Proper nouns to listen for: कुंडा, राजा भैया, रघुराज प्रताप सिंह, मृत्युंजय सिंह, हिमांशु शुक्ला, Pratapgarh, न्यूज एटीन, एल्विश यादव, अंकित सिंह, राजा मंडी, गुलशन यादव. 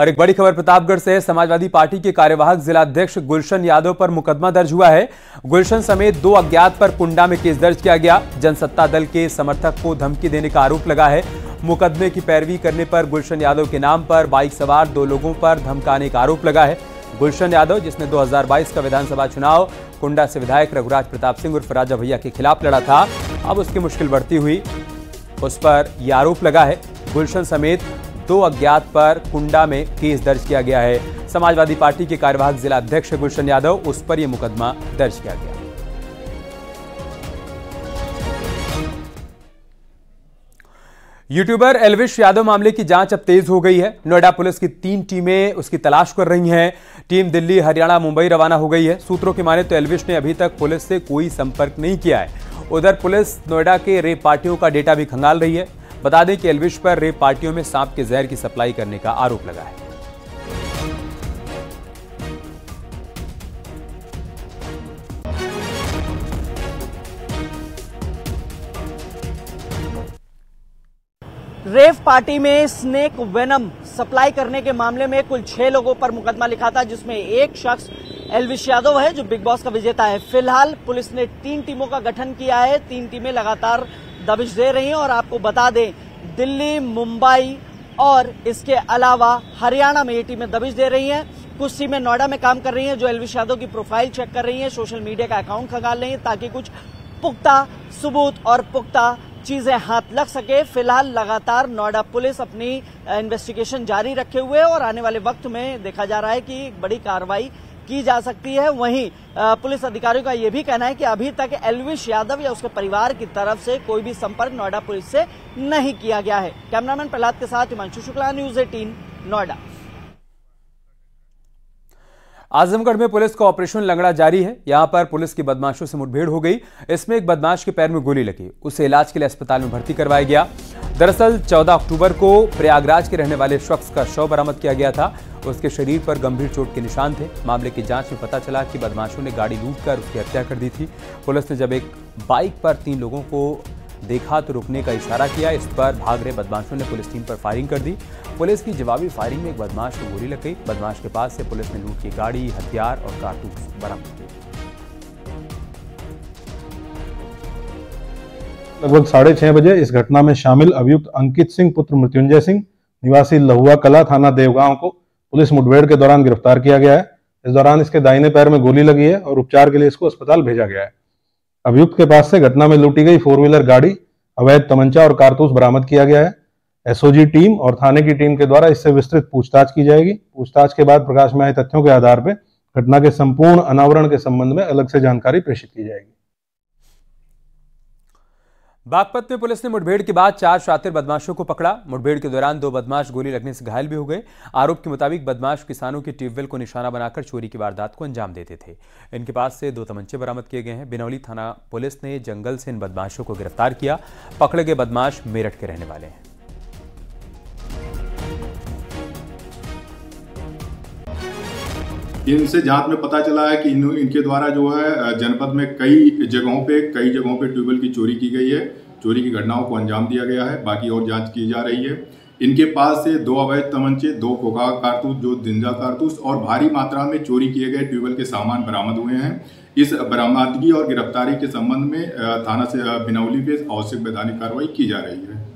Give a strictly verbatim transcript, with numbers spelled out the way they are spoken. और एक बड़ी खबर प्रतापगढ़ से, समाजवादी पार्टी के कार्यवाहक जिलाध्यक्ष गुलशन यादव पर मुकदमा दर्ज हुआ है। गुलशन समेत दो अज्ञात पर कुंडा में केस दर्ज किया गया। जनसत्ता दल के समर्थक को धमकी देने का आरोप लगा है। मुकदमे की पैरवी करने पर गुलशन यादव के नाम पर बाइक सवार दो लोगों पर धमकाने का आरोप लगा है। गुलशन यादव, जिसने दो हज़ार बाईस का विधानसभा चुनाव कुंडा से विधायक रघुराज प्रताप सिंह उर्फ राजा भैया के खिलाफ लड़ा था, अब उसकी मुश्किल बढ़ती हुई, उस पर यह आरोप लगा है। गुलशन समेत दो अज्ञात पर कुंडा में केस दर्ज किया गया है। समाजवादी पार्टी के कार्यवाहक जिला अध्यक्ष गुलशन यादव, उस पर यह मुकदमा दर्ज किया गया। यूट्यूबर एल्विश यादव मामले की जांच अब तेज हो गई है। नोएडा पुलिस की तीन टीमें उसकी तलाश कर रही हैं। टीम दिल्ली, हरियाणा, मुंबई रवाना हो गई है। सूत्रों की माने तो एल्विश ने अभी तक पुलिस से कोई संपर्क नहीं किया है। उधर पुलिस नोएडा के रेप पार्टियों का डेटा भी खंगाल रही है। बता दें कि एल्विश पर रेप पार्टियों में सांप के जहर की सप्लाई करने का आरोप लगा है। रेव पार्टी में स्नेक वेनम सप्लाई करने के मामले में कुल छह लोगों पर मुकदमा लिखा था, जिसमें एक शख्स एल्विश यादव है जो बिग बॉस का विजेता है। फिलहाल पुलिस ने तीन टीमों का गठन किया है। तीन टीमें लगातार दबिश दे रही हैं और आपको बता दें दिल्ली, मुंबई और इसके अलावा हरियाणा में ये टीमें दबिश दे रही हैं। कुछ टीमें नोएडा में काम कर रही हैं जो एल्विश यादव की प्रोफाइल चेक कर रही हैं, सोशल मीडिया का अकाउंट खंगाल रही हैं ताकि कुछ पुख्ता सबूत और पुख्ता चीजें हाथ लग सके। फिलहाल लगातार नोएडा पुलिस अपनी इन्वेस्टिगेशन जारी रखे हुए है और आने वाले वक्त में देखा जा रहा है कि एक बड़ी कार्रवाई की जा सकती है। वहीं पुलिस अधिकारियों का यह भी कहना है कि अभी तक एल्विश यादव या उसके परिवार की तरफ से कोई भी संपर्क नोएडा पुलिस से नहीं किया गया है। कैमरामैन प्रहलाद के साथ हिमांशु शुक्ला, न्यूज एटीन नोएडा। आजमगढ़ में पुलिस का ऑपरेशन लंगड़ा जारी है। यहां पर पुलिस की बदमाशों से मुठभेड़ हो गई। इसमें एक बदमाश के पैर में गोली लगी, उसे इलाज के लिए अस्पताल में भर्ती करवाया गया। दरअसल चौदह अक्टूबर को प्रयागराज के रहने वाले शख्स का शव बरामद किया गया था। उसके शरीर पर गंभीर चोट के निशान थे। मामले की जांच में पता चला कि बदमाशों ने गाड़ी लूटकर उसकी हत्या कर दी थी। पुलिस ने जब एक बाइक पर तीन लोगों को देखा तो रुकने का इशारा किया। इस पर भाग रहे बदमाशों ने पुलिस टीम पर फायरिंग कर दी। पुलिस की जवाबी फायरिंग में एक बदमाश को गोली लग गई। बदमाश के पास से पुलिस ने लूट की गाड़ी, हथियार और कारतूस बरामद किए। लगभग साढ़े छह बजे इस घटना में शामिल अभियुक्त अंकित सिंह पुत्र मृत्युंजय सिंह निवासी लहुआ कला थाना देवगांव को पुलिस मुठभेड़ के दौरान गिरफ्तार किया गया है। इस दौरान इसके दाहिने पैर में गोली लगी है और उपचार के लिए इसको अस्पताल भेजा गया है। अभियुक्त के पास से घटना में लूटी गई फोर व्हीलर गाड़ी, अवैध तमंचा और कारतूस बरामद किया गया है। एसओजी टीम और थाने की टीम के द्वारा इससे विस्तृत पूछताछ की जाएगी। पूछताछ के बाद प्रकाश में आए तथ्यों के आधार पर घटना के संपूर्ण अनावरण के संबंध में अलग से जानकारी प्रेषित की जाएगी। बागपत में पुलिस ने मुठभेड़ के बाद चार शातिर बदमाशों को पकड़ा। मुठभेड़ के दौरान दो बदमाश गोली लगने से घायल भी हो गए। आरोप के मुताबिक बदमाश किसानों के ट्यूबवेल को निशाना बनाकर चोरी की वारदात को अंजाम देते थे। इनके पास से दो तमंचे बरामद किए गए हैं। बिनौली थाना पुलिस ने जंगल से इन बदमाशों को गिरफ्तार किया। पकड़े गए बदमाश मेरठ के रहने वाले हैं। इनसे जांच में पता चला है कि इन इनके द्वारा जो है जनपद में कई जगहों पे कई जगहों पे ट्यूबवेल की चोरी की गई है। चोरी की घटनाओं को अंजाम दिया गया है। बाकी और जांच की जा रही है। इनके पास से दो अवैध तमंचे, दो खोखा कारतूस, दो जिंदा कारतूस और भारी मात्रा में चोरी किए गए ट्यूबवेल के सामान बरामद हुए हैं। इस बरामदगी और गिरफ्तारी के संबंध में थाना से बिनौली पे आवश्यक वैधानिक कार्रवाई की जा रही है।